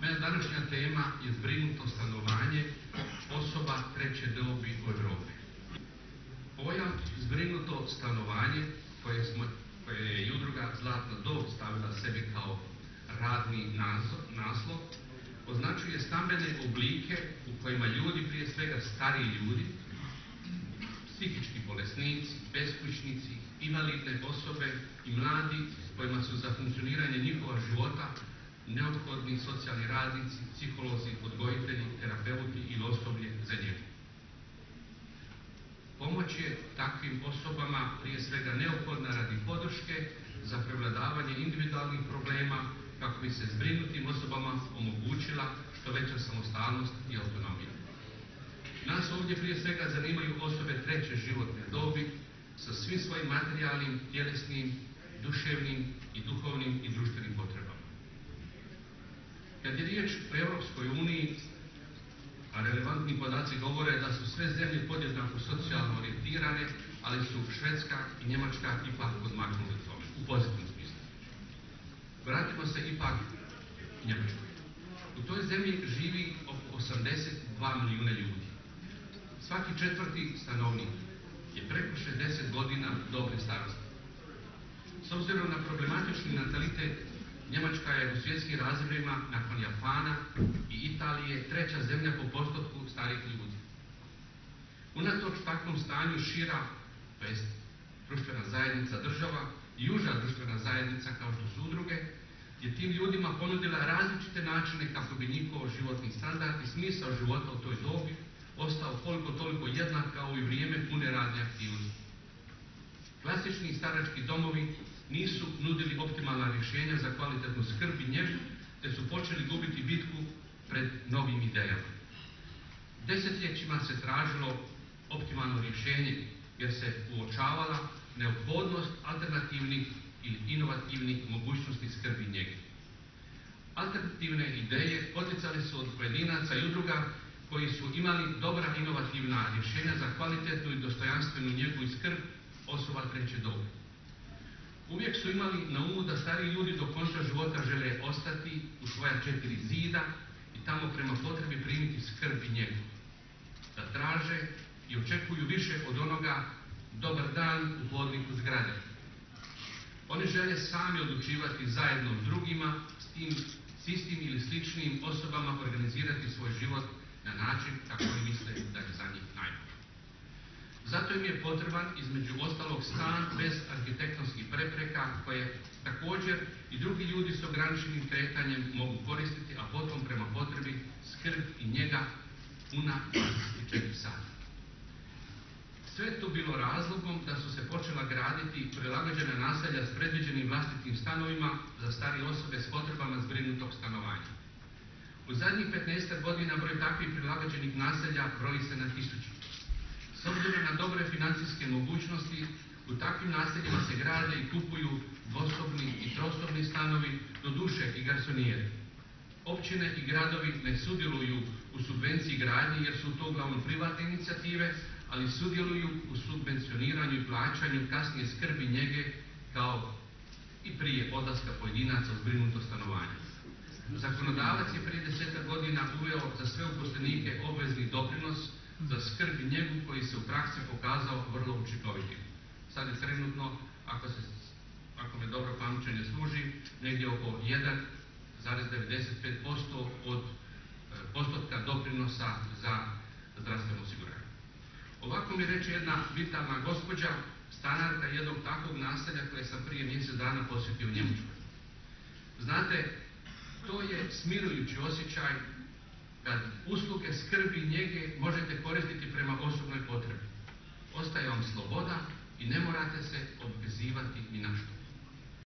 Današnja tema je zbrinuto stanovanje osoba treće dobi u Evropi. Pojam zbrinuto stanovanje koje je udruga Zlatna Dob stavila sebi kao radni naslov označuje stambene oblike u kojima ljudi, prije svega stariji ljudi, psihički bolesnici, beskućnici, invalidne osobe i mladi kojima su za funkcioniranje njihova života neophodni socijalni radnici, psiholozi, odgojitelji, terapeuti ili osoblje za njegu. Pomoć je takvim osobama prije svega neophodna radi podrške za prevladavanje individualnih problema kako bi se zbrinutim osobama omogućila što veća samostalnost i autonomija. Nas ovdje prije svega zanimaju osobe treće životne dobi sa svim svojim materijalnim, tjelesnim, duševnim i duhovnim i društvenim potrebama. Kad je riječ o Europskoj uniji, a relevantni podaci govore da su sve zemlje podjednako socijalno orijentirane, ali su Švedska i Njemačka ipak odmaknuli tome, u pozitivnom smislu. Vratimo se ipak Njemačkoj. U toj zemlji živi oko 82 milijuna ljudi. Svaki četvrti stanovnik je preko 60 godina dobre starosti. S obzirom na problematični natalitet, Njemačka je u svjetskim razmjerima nakon Japana i Italije treća zemlja po postotku starih ljudi. Unatoč takvom stanju šira, to jest društvena zajednica država i uža društvena zajednica kao što su udruge, je tim ljudima ponudila različite načine kako bi njihov životni standard i smisao života u toj dobi ostao koliko toliko jednak kao i vrijeme pune radne aktivnosti. Klasični starački domovi nisu nudili optimalna rješenja za kvalitetnu skrb i njegu, te su počeli gubiti bitku pred novim idejama. Desetljećima se tražilo optimalno rješenje jer se uočavala neophodnost alternativnih ili inovativnih mogućnosti skrbi i njegu. Alternativne ideje poticale su od pojedinaca i udruga koji su imali dobra inovativna rješenja za kvalitetnu i dostojanstvenu njegu i skrb osoba treće dobi. Uvijek su imali na umu da stariji ljudi do konca života žele ostati u svoja četiri zida i tamo prema potrebi primiti skrb i njegu. Da traže i očekuju više od onoga dobar dan u hodniku zgrade. Oni žele sami odlučivati zajedno s drugima, s istim ili sličnim osobama organizirati svoj život na način kako oni misle da je za njih najbolje. Zato im je potreban, između ostalog, stan bez arhitektonskih prepreka koje također i drugi ljudi s ograničenim kretanjem mogu koristiti, a potom prema potrebi skrb i njega puna 24 sata. Sve je to bilo razlogom da su se počela graditi prilagođena naselja s predviđenim vlastitim stanovima za starije osobe s potrebama zbrinutog stanovanja. U zadnjih 15 godina broj takvih prilagođenih naselja broji se na tisuću. S obzirom na dobre financijske mogućnosti, u takvim naseljima se grade i kupuju dvosobni i trosobni stanovi, doduše i garsonijere. Općine i gradovi ne sudjeluju u subvenciji gradnje jer su to uglavnom privatne inicijative, ali sudjeluju u subvencioniranju i plaćanju kasnije skrbi njege kao i prije odlaska pojedinaca u zbrinuto stanovanje. Zakonodavac je prije 10 godina uveo za sve uposlenike obvezni doprinos za skrb i njegu koji se u praksi pokazao vrlo učinkovitim. Sad je trenutno, ako me dobro pamćenje služi, negdje oko 1,95% od postotka doprinosa za zdravstveno osiguranje. Ovako mi reče jedna vitalna gospođa, stanarka jednog takvog naselja koje sam prije mjesec dana posjetio u Njemačkoj. Znate, to je smirujući osjećaj kad usluge skrbi i njege možete koristiti